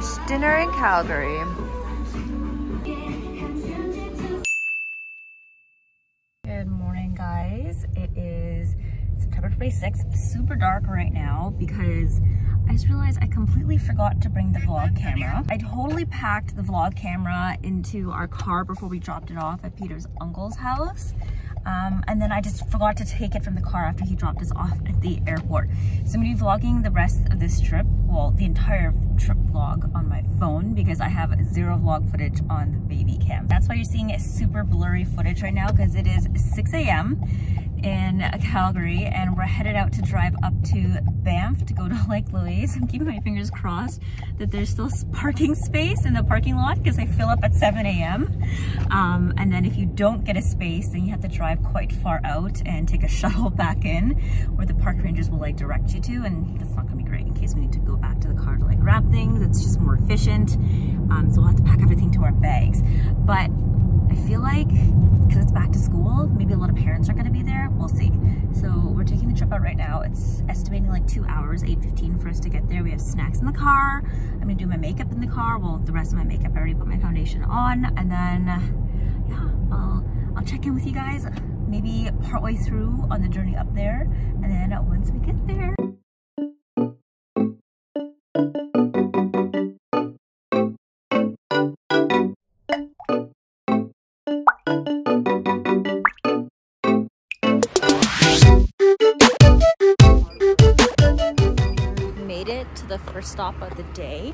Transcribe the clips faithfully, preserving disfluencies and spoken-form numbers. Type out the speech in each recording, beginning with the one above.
first dinner in Calgary. Good morning, guys. It is September twenty-sixth. It's super dark right now because I just realized I completely forgot to bring the vlog camera. I totally packed the vlog camera into our car before we dropped it off at Peter's uncle's house. Um, and then I just forgot to take it from the car after he dropped us off at the airport. So I'm going to be vlogging the rest of this trip, well, the entire trip vlog on my phone because I have zero vlog footage on the baby cam. That's why you're seeing super blurry footage right now because it is six A M in Calgary and we're headed out to drive up to Banff to go to Lake Louise. I'm keeping my fingers crossed that there's still parking space in the parking lot because they fill up at seven A M Um, and then if you don't get a space, then you have to drive quite far out and take a shuttle back in where the park rangers will like direct you to, and that's not gonna be great in case we need to go back to the car to like wrap things. It's just more efficient. Um, so we'll have to pack everything to our bags. But I feel like, because it's back to school, maybe a lot of parents are gonna be there, we'll see. So we're taking the trip out right now. It's estimating like two hours, eight fifteen for us to get there. We have snacks in the car. I'm gonna do my makeup in the car. Well, the rest of my makeup, I already put my foundation on. And then, yeah, I'll, I'll check in with you guys maybe partway through on the journey up there. And then once we get there. The first stop of the day,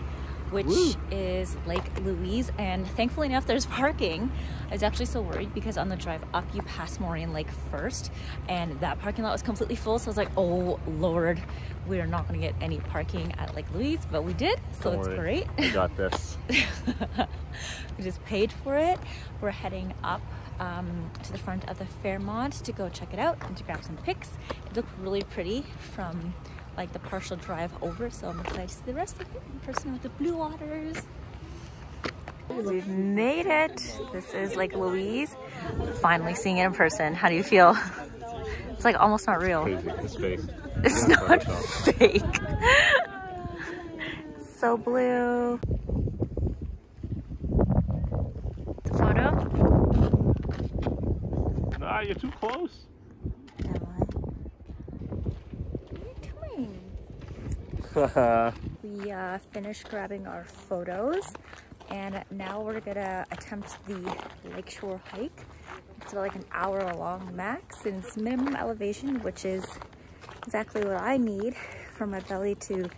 which Ooh. Is Lake Louise, and thankfully enough there's parking. I was actually so worried because on the drive up you pass Moraine Lake first and that parking lot was completely full, so I was like, oh Lord, we're not gonna get any parking at Lake Louise, but we did, so Don't it's worry. Great. We got this. We just paid for it. We're heading up um, to the front of the Fairmont to go check it out and to grab some pics. It looked really pretty from like the partial drive over, so I'm excited to see the rest of it in person with the blue waters. We've made it. This is Lake Louise. Finally seeing it in person. How do you feel? It's like almost not real. It's fake. It's not fake. So blue. The photo? Ah, you're too close. We uh, finished grabbing our photos and now we're gonna attempt the lakeshore hike. It's about like an hour along max and it's minimum elevation, which is exactly what I need for my belly to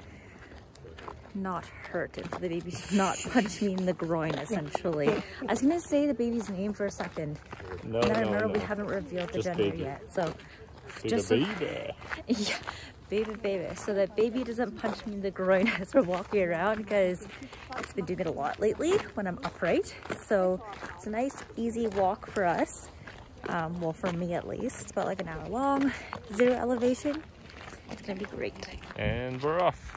not hurt and for the baby to not punch me in the groin, essentially. I was gonna say the baby's name for a second. No, and then no, I remember no. We haven't revealed the just gender baby. Yet. So Be just the baby. Yeah. Baby, baby, so that baby doesn't punch me in the groin as we're walking around because it's been doing it a lot lately when I'm upright. So it's a nice, easy walk for us. Um, well, for me at least. It's about like an hour long, zero elevation. It's gonna be great. And we're off.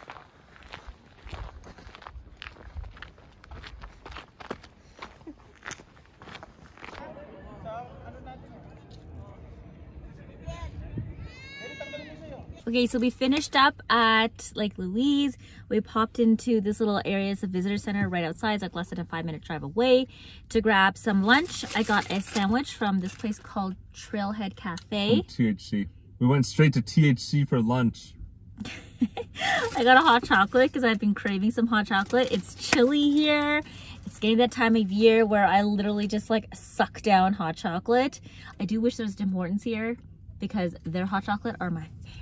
Okay, so we finished up at Lake Louise. We popped into this little area. It's a visitor center right outside. It's like less than a five minute drive away to grab some lunch. I got a sandwich from this place called Trailhead Cafe. T H C. We went straight to T H C for lunch. I got a hot chocolate because I've been craving some hot chocolate. It's chilly here. It's getting that time of year where I literally just like suck down hot chocolate. I do wish there was Tim Hortons here because their hot chocolate are my favorite.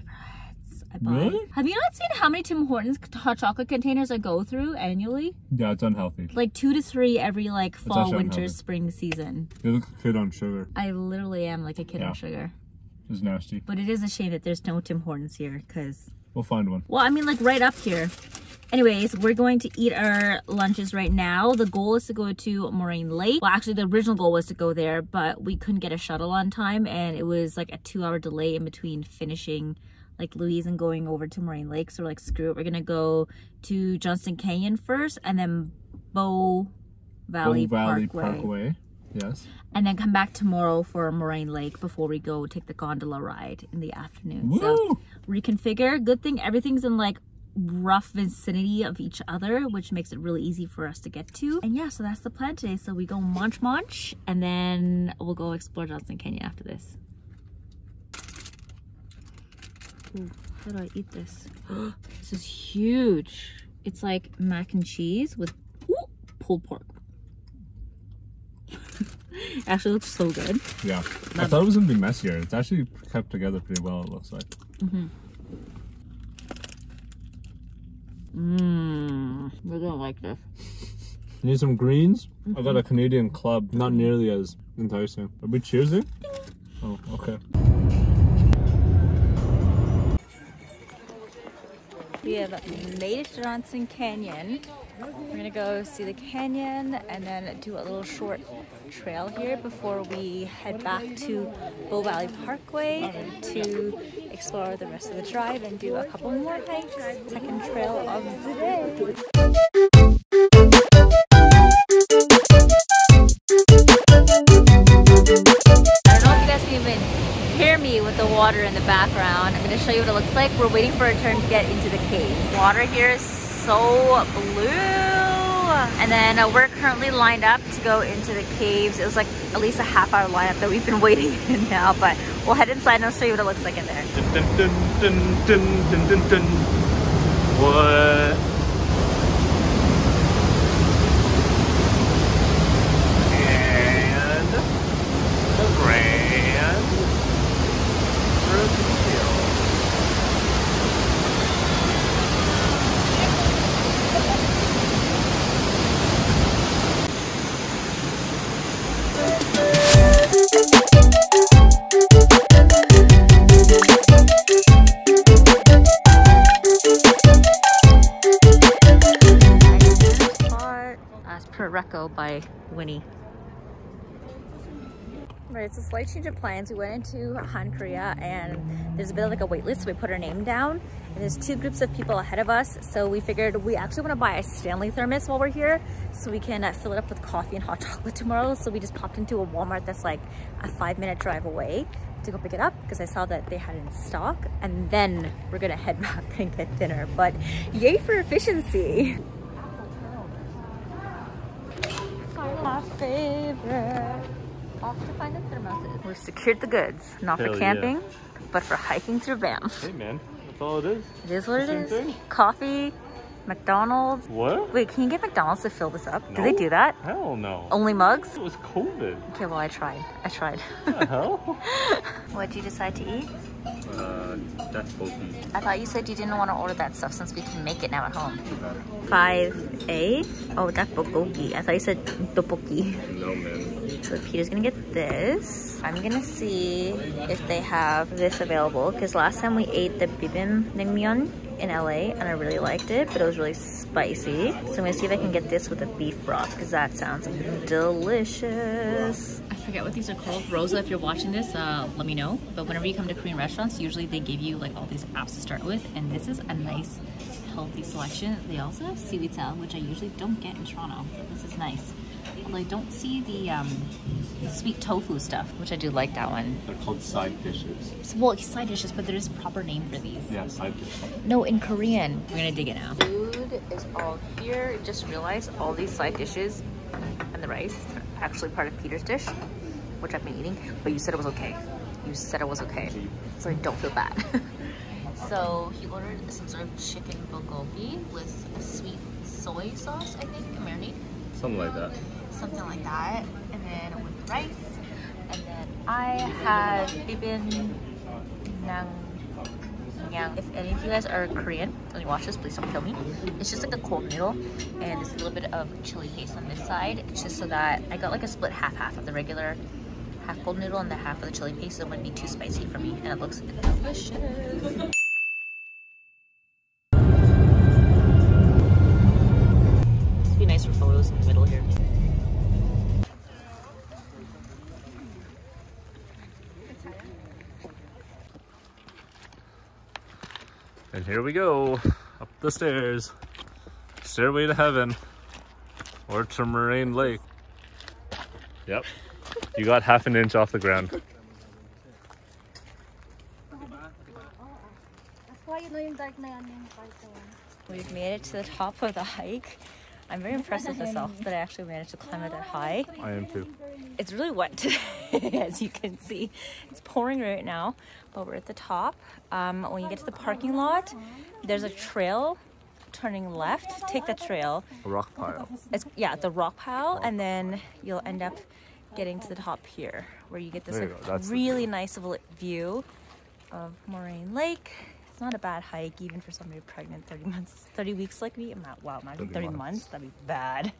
I really? Have you not seen how many Tim Hortons hot chocolate containers I go through annually? Yeah, it's unhealthy. Like two to three every like fall, winter, unhealthy. Spring season. You look like a kid on sugar. I literally am like a kid yeah. on sugar. It's nasty. But it is a shame that there's no Tim Hortons here because... We'll find one. Well, I mean like right up here. Anyways, we're going to eat our lunches right now. The goal is to go to Moraine Lake. Well, actually the original goal was to go there, but we couldn't get a shuttle on time and it was like a two hour delay in between finishing Lake Louise and going over to Moraine Lake. So we're like, screw it. We're gonna go to Johnston Canyon first and then Bow Valley, Bow Valley Parkway. Parkway. Yes. And then come back tomorrow for Moraine Lake before we go take the gondola ride in the afternoon. Woo! So reconfigure. Good thing everything's in like rough vicinity of each other, which makes it really easy for us to get to. And yeah, so that's the plan today. So we go munch munch and then we'll go explore Johnston Canyon after this. Ooh, how do I eat this? This is huge. It's like mac and cheese with ooh, pulled pork. Actually looks so good. Yeah, I thought it was gonna be messier. It's actually kept together pretty well, it looks like. Mm-hmm. Mmm, we're gonna like this. You need some greens? Mm-hmm. I got a Canadian club, not nearly as enticing. Are we cheersing? Oh, okay. We have made it to Johnston Canyon. We're gonna go see the canyon and then do a little short trail here before we head back to Bow Valley Parkway to explore the rest of the drive and do a couple more hikes. Second trail of the day. With the water in the background. I'm going to show you what it looks like. We're waiting for a turn to get into the cave. Water here is so blue. And then uh, we're currently lined up to go into the caves. It was like at least a half hour lineup that we've been waiting in now, but we'll head inside and I'll show you what it looks like in there. Dun, dun, dun, dun, dun, dun, dun. What? And the rain. By Winnie. Right, it's a slight change of plans. We went into Han Korea and there's a bit of like a wait list, so we put our name down and there's two groups of people ahead of us, so we figured we actually want to buy a Stanley thermos while we're here so we can uh, fill it up with coffee and hot chocolate tomorrow. So we just popped into a Walmart that's like a five minute drive away to go pick it up because I saw that they had it in stock, and then we're gonna head back and get dinner. But yay for efficiency. My favorite. Off to find the thermoses. We've secured the goods, not Hell for camping, yeah. but for hiking through Banff. Hey man, that's all it is. It is what it is. Thing? Coffee, McDonald's. What? Wait, can you get McDonald's to fill this up? No? Do they do that? Hell no. Only mugs? It was COVID. Okay, well I tried. I tried. What the hell? What'd you decide to eat? Uh, that's open. I thought you said you didn't want to order that stuff since we can make it now at home. five A? Oh, that's bulgogi. I thought you said tteokbokki. No, man. So Peter's gonna get this. I'm gonna see if they have this available because last time we ate the bibim naengmyeon in L A and I really liked it, but it was really spicy. So I'm gonna see if I can get this with a beef broth because that sounds delicious. I forget what these are called. Rosa, if you're watching this, uh, let me know. But whenever you come to Korean restaurants, usually they give you like all these apps to start with, and this is a nice healthy selection. They also have seaweed salad, which I usually don't get in Toronto, so this is nice. Although I don't see the um, sweet tofu stuff, which I do like that one. They're called side dishes. So, well, side dishes, but there is a proper name for these. Yeah, side dishes. No, in Korean. We're gonna dig it now. Food is all here. Just realized all these side dishes and the rice are actually part of Peter's dish, which I've been eating, but you said it was okay. You said it was okay, so I don't feel bad. So he ordered some sort of chicken bulgogi with a sweet soy sauce, I think, a marinade. Something like that. Something like that, and then with rice, and then I had bibim naengmyeon. If any of you guys are Korean and you watch this, please don't kill me. It's just like a cold noodle, and there's a little bit of chili paste on this side. It's just so that I got like a split half-half of the regular half cold noodle and the half of the chili paste, so it wouldn't be too spicy for me, and it looks delicious. And here we go, up the stairs, stairway to heaven, or to Moraine Lake. Yep, you got half an inch off the ground. We've made it to the top of the hike. I'm very impressed with myself that I actually managed to climb it that high. I am too. It's really wet today, as you can see. It's pouring right now, but we're at the top. Um, when you get to the parking lot, there's a trail turning left. Take the trail. A rock pile. It's, yeah, the rock pile, and then you'll end up getting to the top here, where you get this like, you really nice view of Moraine Lake. It's not a bad hike, even for somebody pregnant thirty months, thirty weeks like me. I'm not, wow, not thirty, thirty months. months, that'd be bad.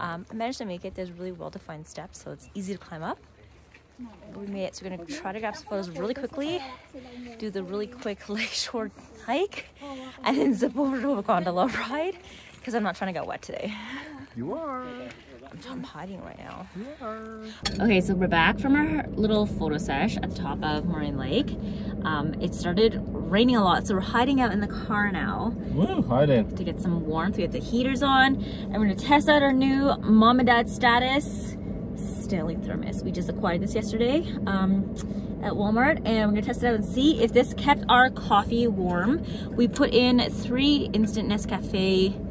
Um, I managed to make it. There's really well-defined steps, so it's easy to climb up. We made it, so we're gonna try to grab some photos really quickly, do the really quick lakeshore hike, and then zip over to a gondola ride, because I'm not trying to get wet today. You are. I'm hiding right now. Okay, so we're back from our little photo sesh at the top of Moraine Lake. Um, it started raining a lot, so we're hiding out in the car now. Woo, hiding. To get some warmth. We have the heaters on, and we're gonna test out our new mom and dad status Stanley thermos. We just acquired this yesterday um, at Walmart, and we're gonna test it out and see if this kept our coffee warm. We put in three instant Nescafe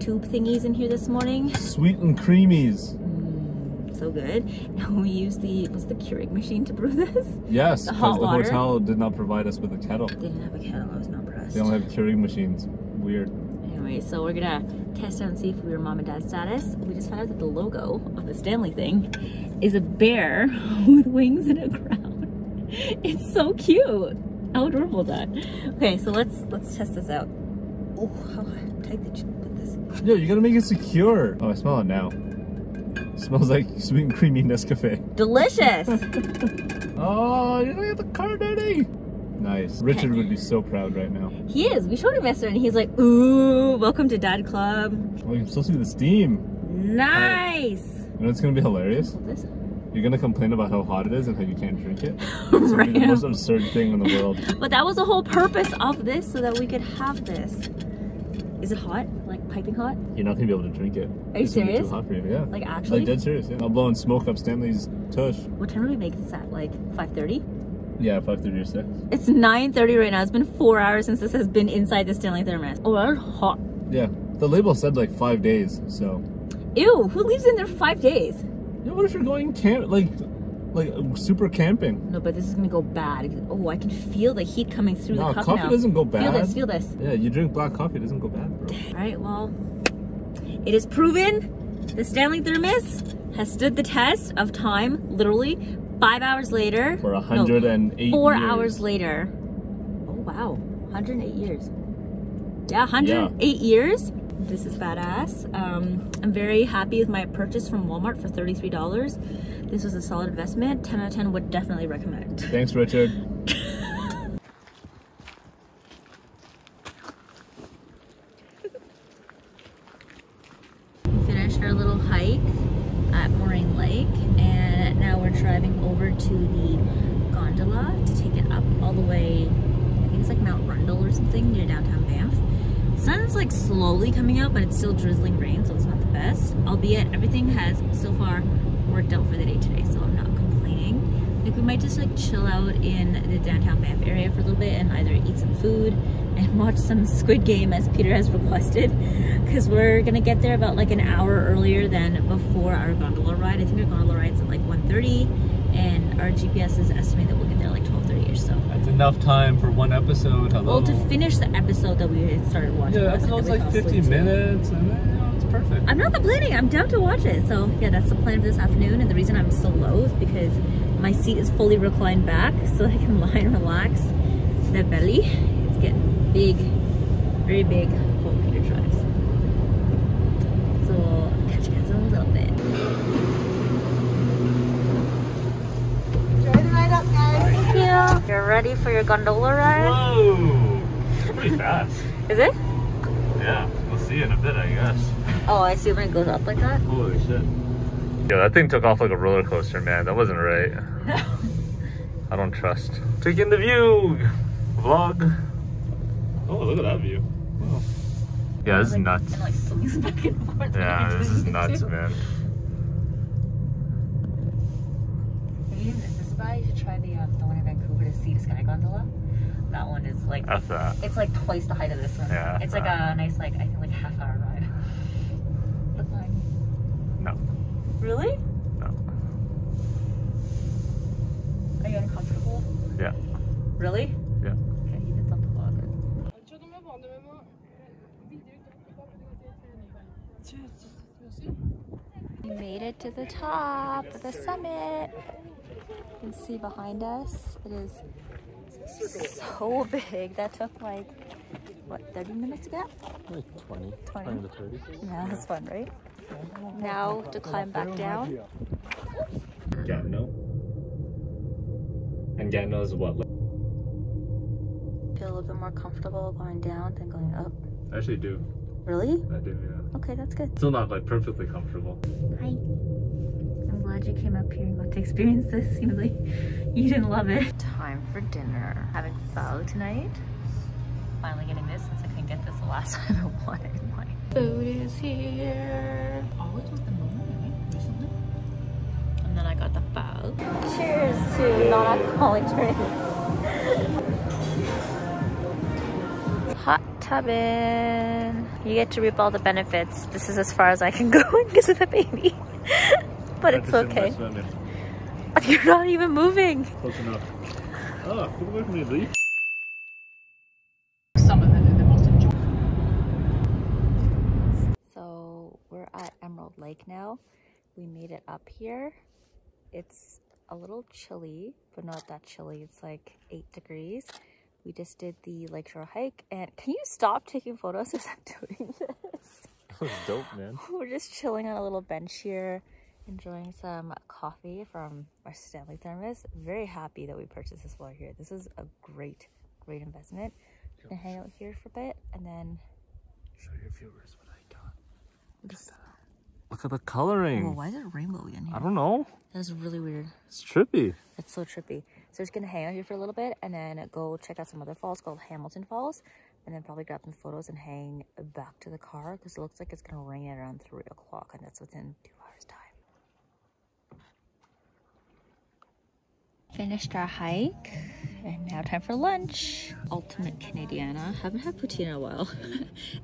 tube thingies in here this morning. Sweet and creamies. Mm, so good. And we used the, was the Keurig machine to brew this? Yes, because the, the hotel did not provide us with a kettle. They didn't have a kettle, I was not impressed. They only have Keurig machines. Weird. Anyway, so we're gonna test out and see if we were mom and dad status. We just found out that the logo of the Stanley thing is a bear with wings and a crown. It's so cute. How adorable that. Okay, so let's let's test this out. Oh, how tight did you? Yo, you gotta make it secure. Oh, I smell it now. It smells like sweet and creamy Nescafe. Delicious! Oh, you don't get the car dirty. Nice. Richard would be so proud right now. He is. We showed him yesterday, and he's like, ooh, welcome to Dad Club. Oh, you can still see the steam. Nice! Right. You know it's gonna be hilarious? You're gonna complain about how hot it is and how you can't drink it. It's right. Gonna be the most absurd thing in the world. But that was the whole purpose of this, so that we could have this. Is it hot? Like piping hot? You're not gonna be able to drink it. Are you it's serious? It's too hot for you, yeah. Like actually? Like dead serious, yeah. I'm blowing smoke up Stanley's tush. What time do we make this at? Like five thirty? Yeah, five thirty or six. It's nine thirty right now. It's been four hours since this has been inside the Stanley thermos. Oh, that's hot. Yeah, the label said like five days, so. Ew, who leaves in there for five days? Yeah, what if you're going camp, like, like super camping? No, but this is gonna go bad. Oh, I can feel the heat coming through no, the cup now. Coffee doesn't go bad. Feel this, feel this. Yeah, you drink black coffee, it doesn't go bad, bro. All right, well, it is proven the Stanley thermos has stood the test of time. Literally five hours later. For one hundred and eight no, four years. Hours later. Oh wow, one hundred and eight years. Yeah, one hundred and eight yeah. years. This is badass. Um, I'm very happy with my purchase from Walmart for thirty-three dollars. This was a solid investment. ten out of ten would definitely recommend. Thanks, Richard. We finished our little hike at Moraine Lake, and now we're driving over to the gondola to take it up all the way, I think it's like Mount Rundle or something, near downtown Banff. Sun's like slowly coming out, but it's still drizzling rain, so it's not the best. Albeit everything has so far worked out for the day today, so I'm not complaining. I think we might just like chill out in the downtown Banff area for a little bit and either eat some food and watch some Squid Game as Peter has requested, because we're gonna get there about like an hour earlier than before our gondola ride. I think our gondola ride's at like one thirty, and our G P S is estimating that we'll get there like twelve thirty or so. That's enough time for one episode. Hello. Well, to finish the episode that we had started watching. Yeah, episode's like fifty minutes, and then, you know, it's perfect. I'm not complaining. I'm down to watch it. So yeah, that's the plan for this afternoon. And the reason I'm so low is because my seat is fully reclined back, so that I can lie and relax. The belly, it's getting big, very big. Whole Peter drives. So I'll catch you guys in a little bit. You're ready for your gondola ride? Whoa! It's pretty fast. Is it? Yeah, we'll see in a bit, I guess. Oh, I see when it goes up like that? Holy shit. Yo, that thing took off like a roller coaster, man. That wasn't right. I don't trust. Taking the view! Vlog. Oh, look at that view. Wow. Yeah, this is like, nuts. It like swings back and forth. Yeah, like this is nuts, too. Man. Have you seen this? This is why you should try the, um, the one in Vancouver, the Sea to Sky gondola. that one is like That's a, it's like twice the height of this one. Yeah, it's like uh, a nice like I think like half hour ride. But like no. Really? No. Are you uncomfortable? Yeah. Really? Yeah. Okay, you did something about it. We made it to the top of the summit. You can see behind us. It is so big. That took like, what, thirty minutes to get? Like twenty, twenty to thirty. Yeah, that's fun, right? Now to climb back down. Gatineau. And Gatineau is what? Feel a little bit more comfortable going down than going up? I actually do. Really? I do, yeah. Okay, that's good. Still not like perfectly comfortable. Hi. I'm glad you came up here and got to experience this. Seems like you didn't love it. Time for dinner. Having pho tonight. Finally getting this since I couldn't get this the last time I wanted. Like, food is here. Always with the moon, right? Recently. And then I got the pho. Cheers to non-alcoholic drinks. Hot tubbing. You get to reap all the benefits. This is as far as I can go because of the baby. But it's okay. You're not even moving. Close enough. Oh, put away from me, Lee. Some of them are the most enjoyable. So we're at Emerald Lake now. We made it up here. It's a little chilly, but not that chilly. It's like eight degrees. We just did the lakeshore hike, and can you stop taking photos as I'm doing this? That was dope, man. We're just chilling on a little bench here. Enjoying some coffee from our Stanley thermos. Very happy that we purchased this while we're here. This is a great, great investment. We're gonna hang out here for a bit and then show your viewers what I got. Just... Check that out. Look at the coloring. Well, why is there a rainbow in here? I don't know. That's really weird. It's trippy. It's so trippy. So we're just gonna hang out here for a little bit and then go check out some other falls called Hamilton Falls, and then probably grab some photos and hang back to the car because it looks like it's gonna rain at around three o'clock, and that's within two hours time. Finished our hike and now time for lunch. Ultimate Canadiana. Haven't had poutine in a while.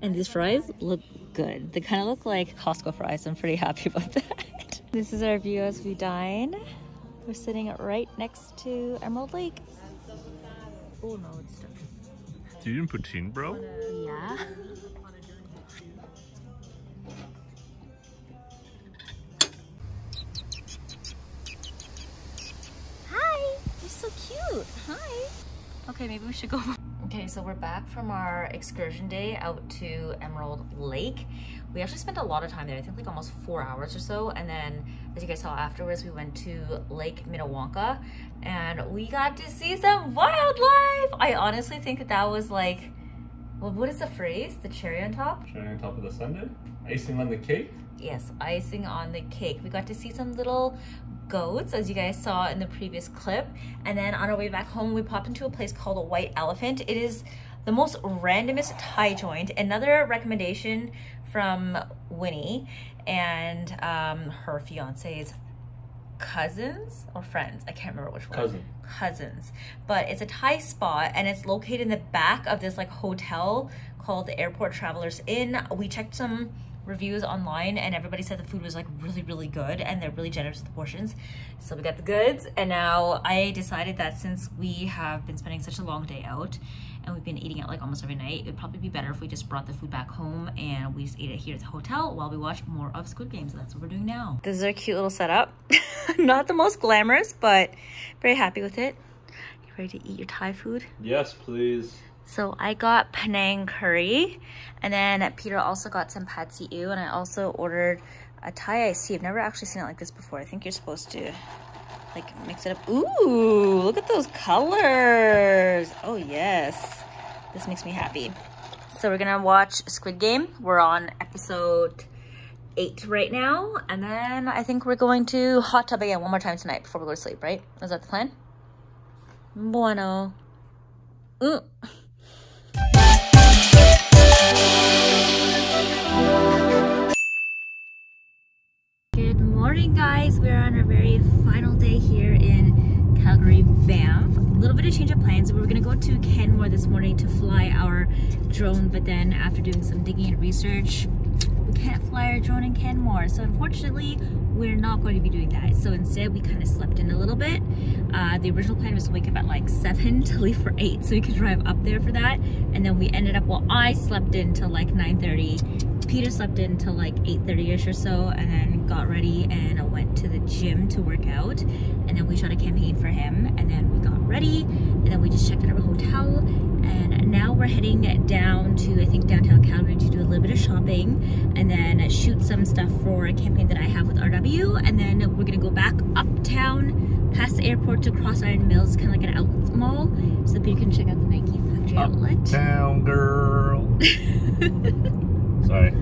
And these fries look good. They kind of look like Costco fries. I'm pretty happy about that. This is our view as we dine. We're sitting right next to Emerald Lake. Oh no, it's stuck. Do you eat poutine, bro? Yeah. So cute. Hi. Okay, maybe we should go. Okay, so we're back from our excursion day out to Emerald Lake. We actually spent a lot of time there. I think like almost four hours or so. And then as you guys saw afterwards, we went to Lake Minnewanka and we got to see some wildlife. I honestly think that that was like, well, what is the phrase? The cherry on top? Cherry on top of the sundae? Icing on the cake? Yes, icing on the cake. We got to see some little goats, as you guys saw in the previous clip, and then on our way back home we popped into a place called a White Elephant. It is the most randomest Thai joint. Another recommendation from Winnie and um, her fiance's cousins or friends, I can't remember which one. Cousin. Cousins. But it's a Thai spot and it's located in the back of this like hotel called the Airport Travelers Inn. We checked some reviews online and everybody said the food was like really really good and they're really generous with the portions, so we got the goods. And now I decided that since we have been spending such a long day out and we've been eating out like almost every night, it would probably be better if we just brought the food back home and we just ate it here at the hotel while we watched more of Squid Game. So that's what we're doing now. This is our cute little setup. Not the most glamorous, but very happy with it. You ready to eat your Thai food? Yes, please. So I got Penang Curry, and then Peter also got some Pad See Ew, and I also ordered a Thai iced tea. I've never actually seen it like this before. I think you're supposed to like mix it up. Ooh, look at those colors. Oh yes, this makes me happy. So we're gonna watch Squid Game. We're on episode eight right now, and then I think we're going to hot tub again one more time tonight before we go to sleep, right? Is that the plan? Bueno. Mm. Good morning guys, we're on our very final day here in Calgary, Banff. A little bit of change of plans. We were gonna go to Canmore this morning to fly our drone, but then after doing some digging and research, we can't fly our drone in Canmore. So unfortunately, we're not going to be doing that. So instead, we kind of slept in a little bit. Uh, the original plan was to wake up at like seven to leave for eight, so we could drive up there for that. And then we ended up, well, I slept in till like nine thirty. Peter slept in till like eight thirty-ish or so, and then got ready and I went to the gym to work out. And then we shot a campaign for him, and then we got ready, and then we just checked out our hotel. And now we're heading down to, I think, downtown Calgary to do a little bit of shopping and then shoot some stuff for a campaign that I have with R W. And then we're gonna go back uptown, past the airport to Cross Iron Mills, kind of like an outlet mall, so that you can check out the Nike factory outlet. Uptown girl. Sorry.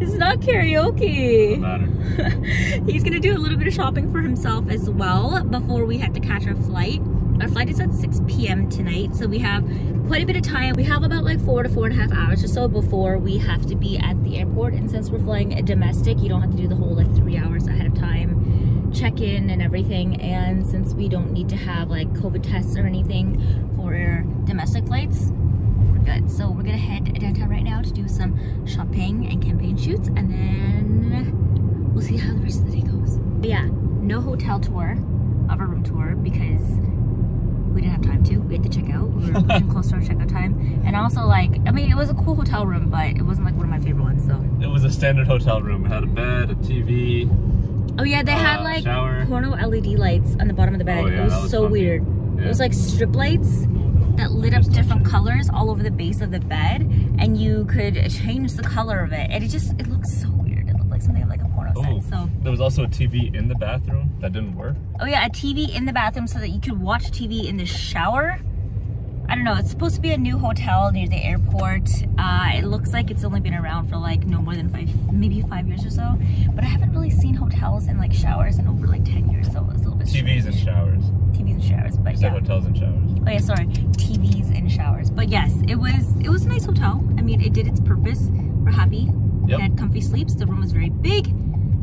It's not karaoke. Doesn't matter. He's gonna do a little bit of shopping for himself as well before we have to catch our flight. Our flight is at six p m tonight, so we have quite a bit of time. We have about like four to four and a half hours or so before we have to be at the airport. And since we're flying a domestic, you don't have to do the whole like three hours ahead of time check-in and everything. And since we don't need to have like COVID tests or anything for our domestic flights, we're good. So we're gonna head downtown right now to do some shopping and campaign shoots, and then we'll see how the rest of the day goes. But yeah, no hotel tour of our room tour because we didn't have time to. We had to check out. We were getting close to our checkout time. And also, like, I mean, it was a cool hotel room, but it wasn't like one of my favorite ones, so. It was a standard hotel room. It had a bed, a T V. Oh yeah, they uh, had like shower. Porno L E D lights on the bottom of the bed. Oh, yeah, it was, was so fun. Weird. Yeah. It was like strip lights that lit up different colors all over the base of the bed, and you could change the color of it. And it just, it looked so weird. It looked like something like a porno oh, set, so. There was also a T V in the bathroom. That didn't work. Oh yeah, a T V in the bathroom so that you could watch T V in the shower. I don't know, it's supposed to be a new hotel near the airport. Uh, it looks like it's only been around for like no more than five, maybe five years or so. But I haven't really seen hotels in like showers in over like ten years, so it's a little bit T Vs strange. And showers. T Vs and showers, but yeah. Hotels and showers. Oh yeah, sorry, T Vs and showers. But yes, it was, it was a nice hotel. I mean, it did its purpose. We're happy. Yep. We had comfy sleeps. The room was very big.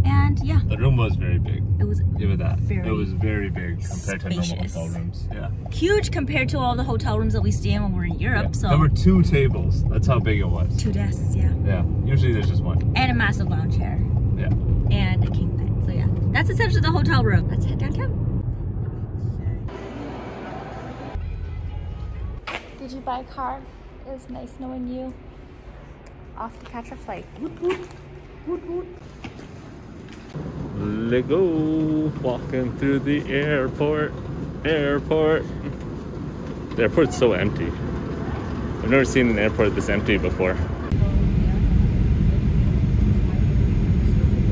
And yeah, the room was very big. It was give it that. It was very big compared spacious. To normal hotel rooms. Yeah, huge compared to all the hotel rooms that we stay in when we were in Europe. Yeah. So there were two tables. That's how big it was. Two desks. Yeah. Yeah. Usually there's just one. And a massive lounge chair. Yeah. And a king bed. So yeah, that's essentially the hotel room. Let's head downtown. Did you buy a car? It was nice knowing you. Off to catch a flight. Woot woot. Woot woot. Lego walking through the airport. Airport. The airport's so empty. I've never seen an airport this empty before.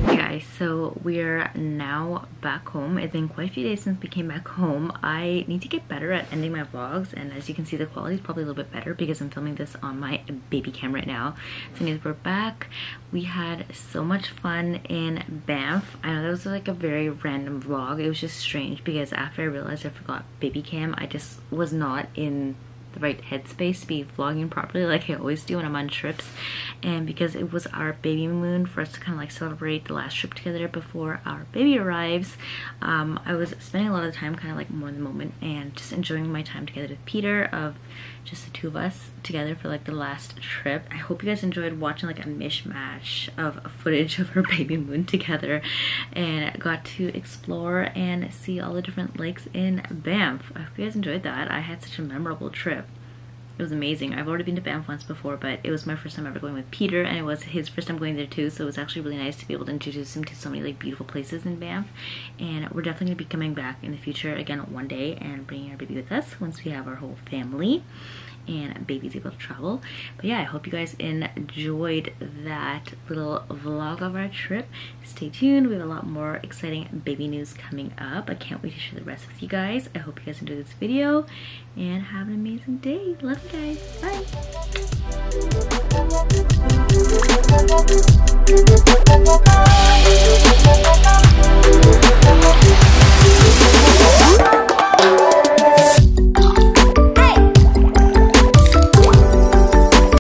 Hey guys, so we're now back home. It's been quite a few days since we came back home. I need to get better at ending my vlogs, and as you can see, the quality is probably a little bit better because I'm filming this on my baby cam right now. So anyways, we're back. We had so much fun in Banff. I know that was like a very random vlog. It was just strange because after I realized I forgot baby cam, I just was not in the right headspace to be vlogging properly like I always do when I'm on trips. And because it was our baby moon for us to kind of like celebrate the last trip together before our baby arrives, um, I was spending a lot of time kind of like more in the moment and just enjoying my time together with Peter, of just the two of us together for like the last trip. I hope you guys enjoyed watching like a mishmash of footage of her baby moon together, and got to explore and see all the different lakes in Banff. I hope you guys enjoyed that. I had such a memorable trip. It was amazing. I've already been to Banff once before, but it was my first time ever going with Peter, and it was his first time going there too, so it was actually really nice to be able to introduce him to so many like beautiful places in Banff. And we're definitely going to be coming back in the future again one day and bringing our baby with us once we have our whole family and baby's able to travel. But yeah, I hope you guys enjoyed that little vlog of our trip. Stay tuned. We have a lot more exciting baby news coming up. I can't wait to share the rest with you guys. I hope you guys enjoyed this video and have an amazing day. Love you guys. Bye.